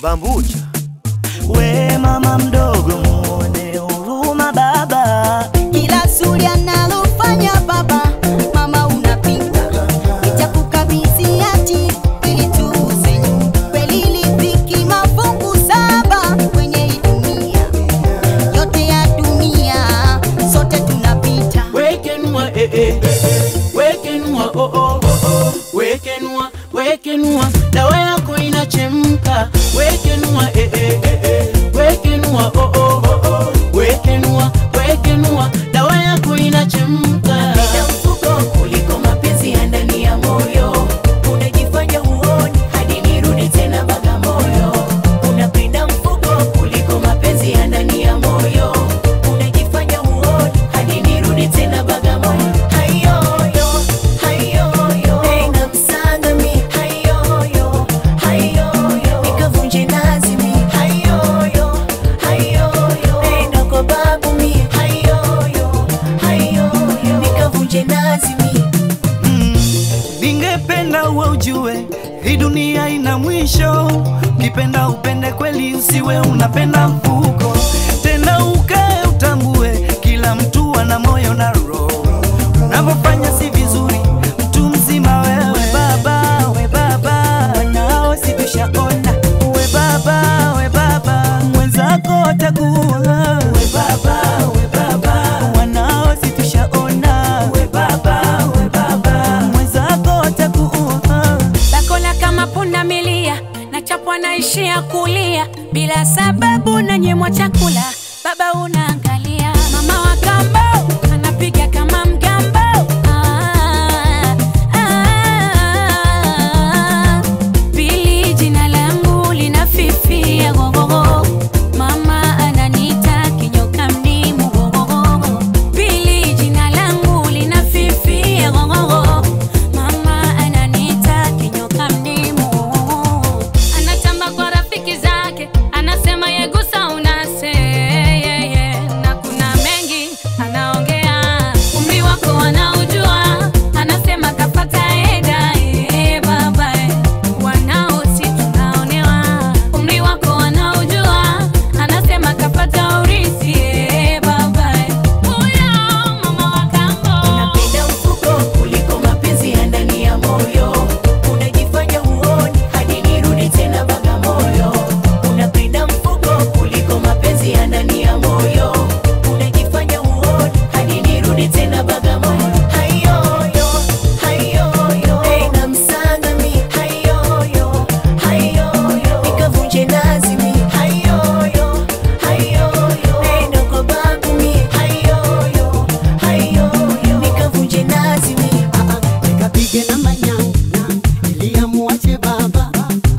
Bambucha. We mama mdogo muone huruma baba, kila zuri analofanya baba. Mama unapinga, nitakukabidhi hati ili tuuze kweli liziki mafungu saba kwenye dunia yote ya dunia, sote tunapita. Wekenwa wekenwa oh oh oh, wekenwa wekenwa dawa yako inachemka. Wekenwa wekenwa oh oh oh, wekenwa wekenwa dawa yako inachemka. Bila mfuko kuliko mapenzi ya ndani ya moyo, unajifanya huoni hadi nirudi tena Bagamoyo. Unapenda mfuko kuliko mapenzi ya ndani ya moyo, unajifanya huoni hadi nirudi tena Bagamoyo. Ningependa uwe ujue hii dunia ina mwisho, ukipenda upende kweli, usiwe unapenda mfuko. Tena ukae utambue kila mtu ana moyo na roho, unapofanya si vizuri mtu mzima wewe. We baba wanao si tushaona, we baba mwenzako atakuwa. We baba wanao si tushaona, we baba mwenzako atakuwa. Bakola kama punda milia, na chapwa naishia kulia, bila sababu na nyemwa chakula baba unaangalia. Mama wa kambo anapiga kama mgambo, pili jina langu linafifia gogogo. Mama ananita kinyoka mdimu gogogo, pili jina langu linafifia gogogo. Mama ananita kinyoka mdimu gogogo. Anatamba kwa rafiki zake, anasema yegusa unase na kuna mengi anaongea. Umri wako wanaujua, anasema kapata eda baba wanao si tunaonewa. Umri wako wanaujua, anasema kapata urisi baba. Huyo mama wa kambo unapenda mfuko kuliko mapenzi ya ndani ya moyo, unajifanya huoni hadi nirudi tena Bagamoyo. Unapenda mfuko kuliko mapenzi ya ndani ya moyo, unajifanya huoni hadi nirudi tena Bagamoyo. Hayoyo hayoyo ena msanga mi, hayoyo hayoyo nikavunje nazimi, hayoyo hayoyo ena kwa babu mi, hayoyo hayoyo nikavunje nazimi. Nikapige na manyanga, niliamuache baba,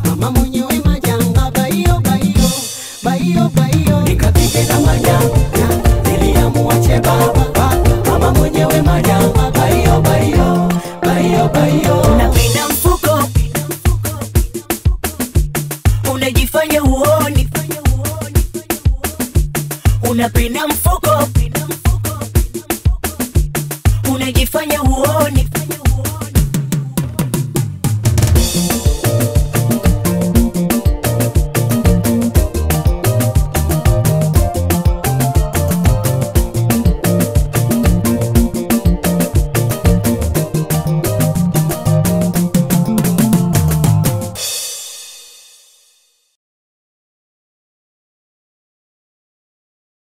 mama mwenyewe majanga baiyo baiyo baiyo baiyo. Nikapige na manyanga, niliamuache baba, mama mwenyewe majanga baiyo baiyo baiyo baiyo. Unapenda mfuko unajifanya huoni, unapenda mfuko unajifanya huoni.